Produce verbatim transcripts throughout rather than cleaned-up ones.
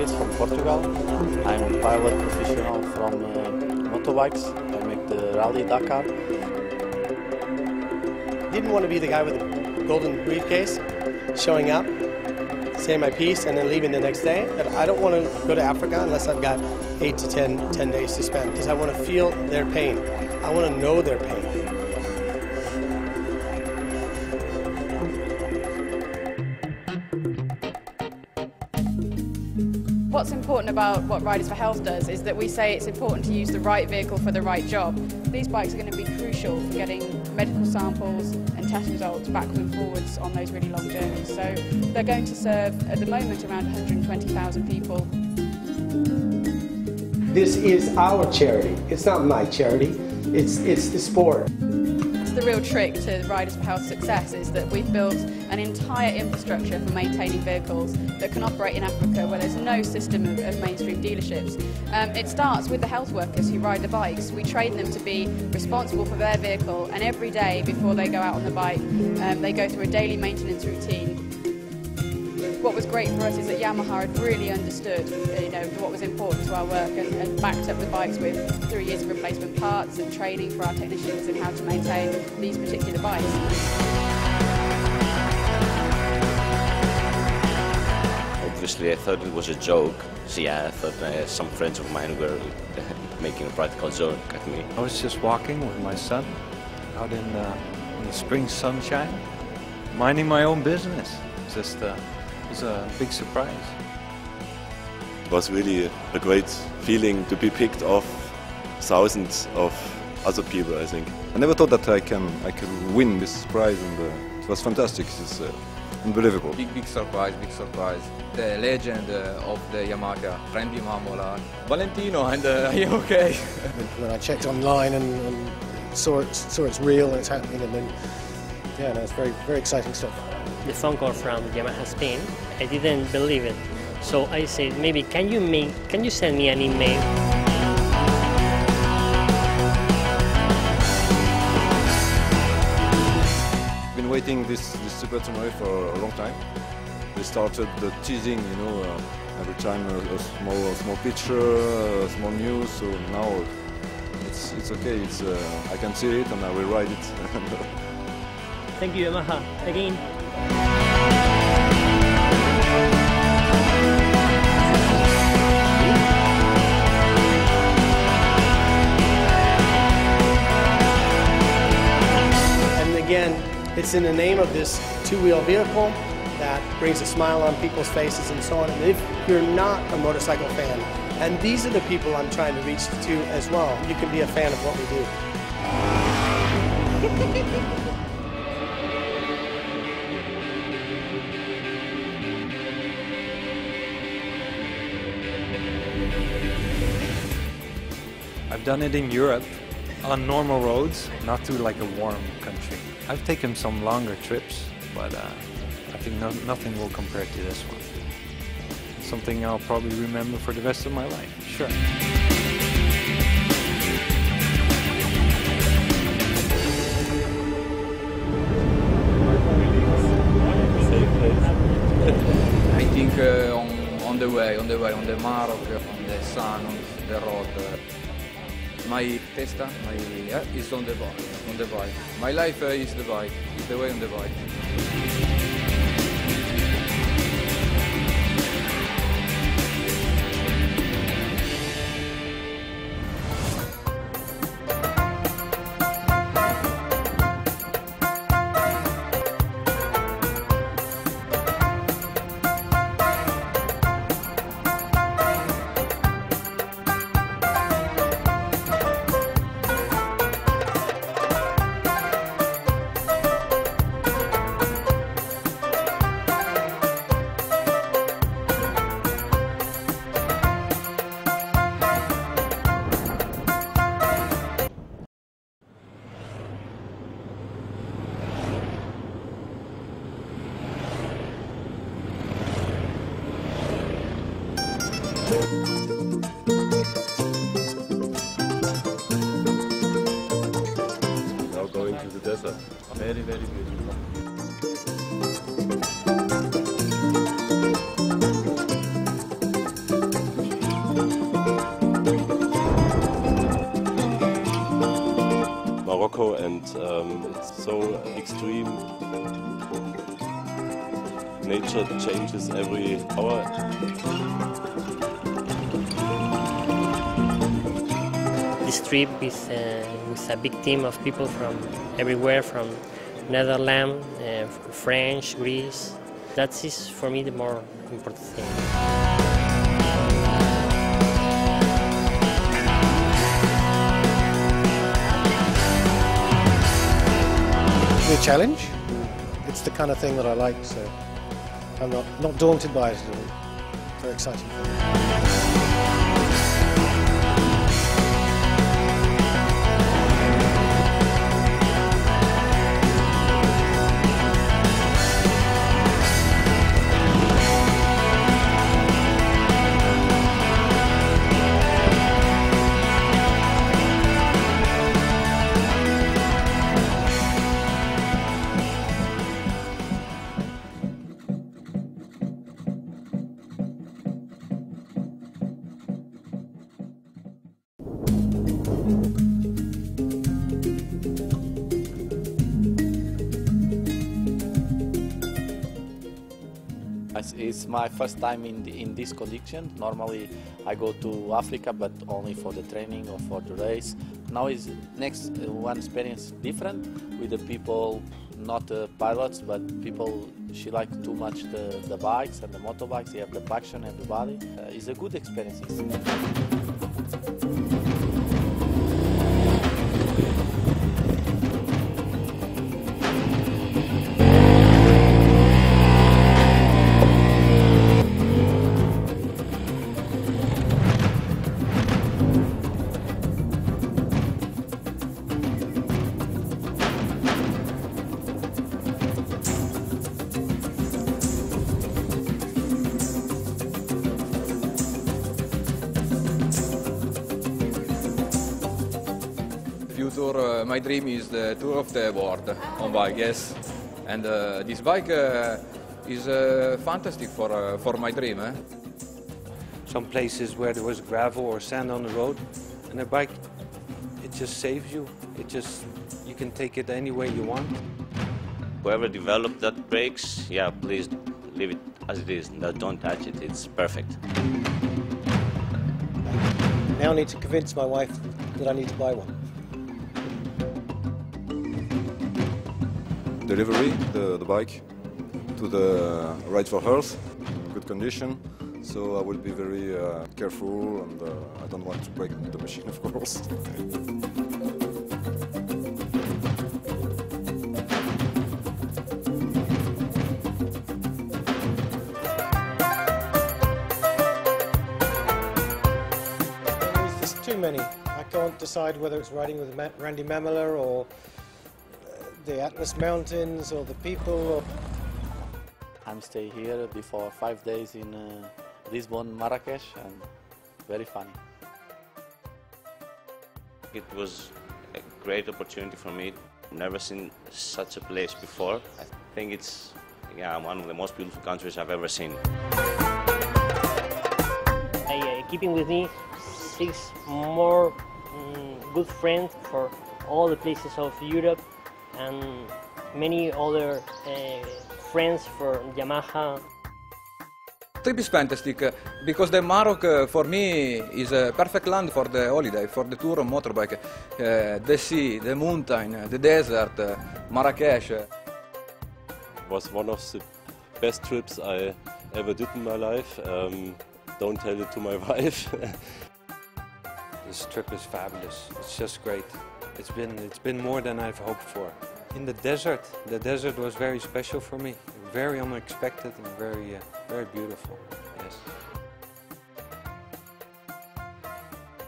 Rodrigues from Portugal. I'm a pilot professional from uh, motorbikes. I make the Rally Dakar. Didn't want to be the guy with the golden briefcase, showing up, saying my piece, and then leaving the next day. And I don't want to go to Africa unless I've got eight to ten, ten days to spend, because I want to feel their pain. I want to know their pain. What's important about what Riders for Health does is that we say it's important to use the right vehicle for the right job. These bikes are going to be crucial for getting medical samples and test results backwards and forwards on those really long journeys. So they're going to serve, at the moment, around one hundred twenty thousand people. This is our charity. It's not my charity. It's, it's the sport. It's the real trick to Riders for Health's success is that we've built an entire infrastructure for maintaining vehicles that can operate in Africa where there's no system of, of mainstream dealerships. Um, it starts with the health workers who ride the bikes. We train them to be responsible for their vehicle, and every day before they go out on the bike, um, they go through a daily maintenance routine. What was great for us is that Yamaha had really understood, you know, what was important to our work and, and backed up the bikes with three years of replacement parts and training for our technicians in how to maintain these particular bikes. Obviously, I thought it was a joke. See, I thought uh, some friends of mine were making a practical joke at me. I was just walking with my son out in the, in the spring sunshine, minding my own business. Just, uh, it was a big surprise. It was really a great feeling to be picked off thousands of other people, I think. I never thought that I can, I can win this prize, and uh, it was fantastic. It's, uh, Unbelievable. Big, big surprise, big surprise. The legend uh, of the Yamaha, Randy Mamola, Valentino, and uh, are you okay? When I checked online and, and saw, it, saw it's real and it's happening, and then, yeah, no, it's very, very exciting stuff. The phone call from Yamaha Spain, I didn't believe it. So I said, maybe can you, make, can you send me an email? I've been waiting this, this Super Ténéré for a long time. They started the teasing, you know, uh, every time a, a, small, a small picture, a small news, so now it's, it's okay, it's, uh, I can see it and I will ride it. Thank you, Yamaha, again. And again, it's in the name of this two-wheel vehicle that brings a smile on people's faces and so on. And if you're not a motorcycle fan, and these are the people I'm trying to reach to as well, you can be a fan of what we do. I've done it in Europe, on normal roads, not to like a warm country. I've taken some longer trips, but uh, I think no, nothing will compare to this one. Something I'll probably remember for the rest of my life, sure. I think uh, on, on the way, on the way, on the Morocco, on the sun, on the road. Uh, My testa, my yeah, is on the bike. On the bike, my life uh, is the bike. Is the way on the bike. Now going to the desert. Very, very beautiful. and um, it's so extreme. Nature changes every hour. This trip is uh, with a big team of people from everywhere, from Netherlands, uh, from France, Greece. That is for me the more important thing. A challenge. It's the kind of thing that I like, so I'm not, not daunted by it at all. Very exciting. It's my first time in, the, in this condition. Normally I go to Africa, but only for the training or for the race. Now is next one experience different with the people, not the pilots, but people, she likes too much the, the bikes and the motorbikes. You have the passion and the body. Uh, it's a good experience. Uh, my dream is the tour of the world on bike, yes, and uh, this bike uh, is uh, fantastic for uh, for my dream. Eh? Some places where there was gravel or sand on the road, and a bike, it just saves you. It just, you can take it any way you want. Whoever developed that brakes, yeah, please leave it as it is. No, don't touch it. It's perfect. Now I need to convince my wife that I need to buy one. Delivery, the, the bike, to the Ride for Health, good condition, so I will be very uh, careful, and uh, I don't want to break the machine, of course. There's too many. I can't decide whether it's riding with Randy Mamola or the Atlas Mountains or the people. I'm staying here before five days in uh, Lisbon, Marrakech, and very funny. It was a great opportunity for me. Never seen such a place before. I think it's yeah, one of the most beautiful countries I've ever seen. I, uh, keeping with me six more um, good friends for all the places of Europe, and many other uh, friends from Yamaha. The trip is fantastic uh, because the Morocco uh, for me is a perfect land for the holiday, for the tour on motorbike. Uh, the sea, the mountain, uh, the desert, uh, Marrakech. It was one of the best trips I ever did in my life. Um, don't tell it to my wife. This trip is fabulous, it's just great. It's been, it's been more than I've hoped for. In the desert, the desert was very special for me. Very unexpected and very, uh, very beautiful, yes.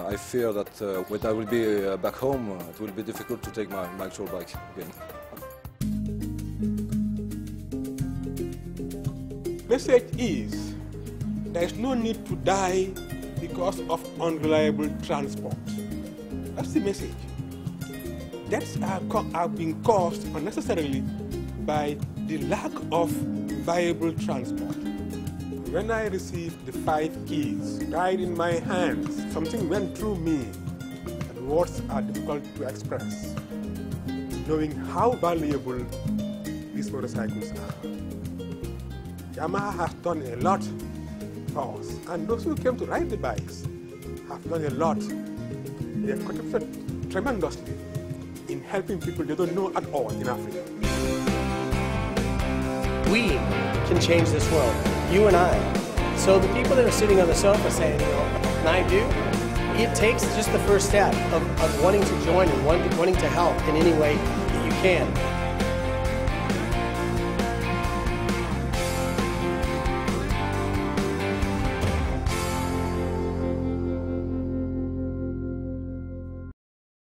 I fear that uh, when I will be uh, back home, uh, it will be difficult to take my, my actual bike again. Message is, there's no need to die because of unreliable transport. That's the message. Deaths have been caused unnecessarily by the lack of viable transport. When I received the five keys right in my hands, something went through me, and words are difficult to express. knowing how valuable these motorcycles are. Yamaha has done a lot for us, and those who came to ride the bikes have done a lot. They have contributed tremendously in helping people they don't know at all in Africa. We can change this world, you and I. So the people that are sitting on the sofa saying, you know, and I do, it takes just the first step of, of wanting to join and wanting to help in any way that you can.